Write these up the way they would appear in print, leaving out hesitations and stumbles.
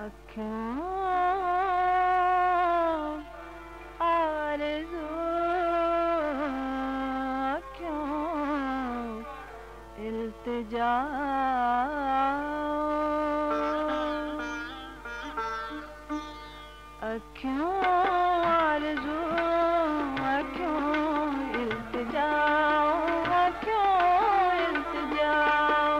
أكون آرزو أكون التجاء أكون آرزو أكون التجاء أكون التجاء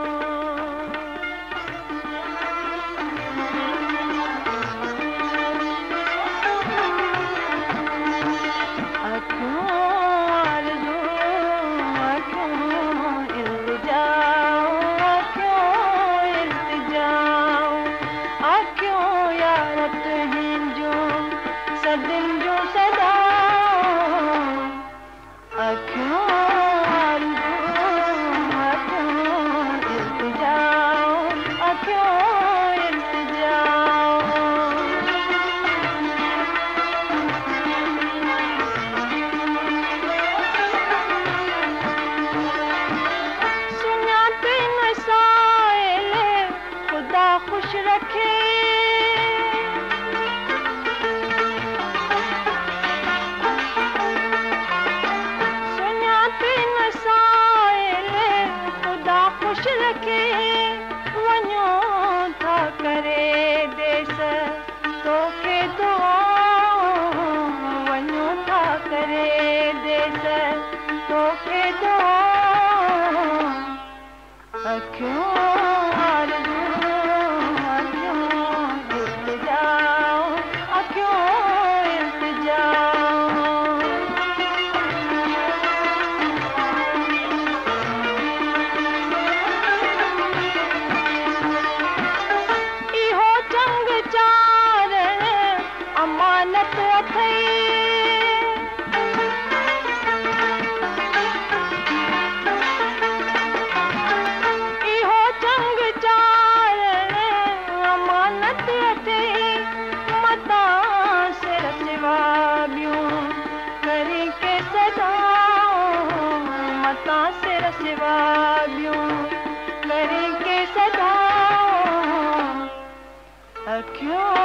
أكيون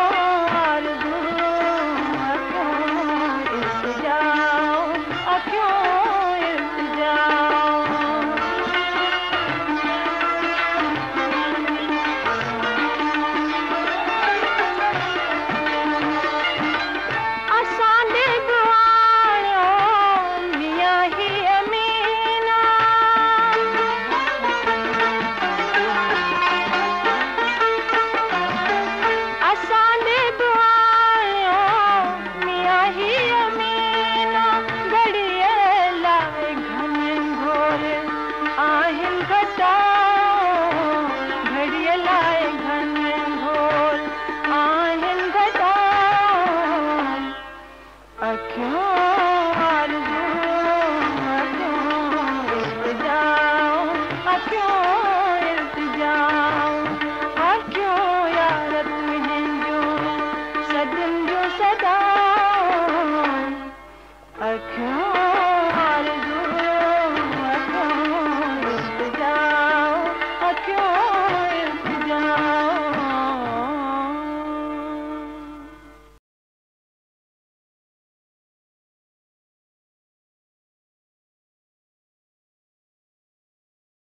آرزو